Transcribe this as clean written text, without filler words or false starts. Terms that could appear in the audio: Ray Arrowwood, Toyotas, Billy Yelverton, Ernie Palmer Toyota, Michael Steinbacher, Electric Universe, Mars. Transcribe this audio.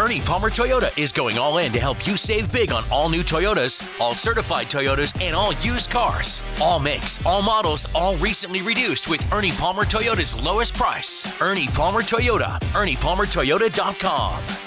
Ernie Palmer Toyota is going all in to help you save big on all new Toyotas, all certified Toyotas, and all used cars. All makes, all models, all recently reduced with Ernie Palmer Toyota's lowest price. Ernie Palmer Toyota. ErniePalmerToyota.com.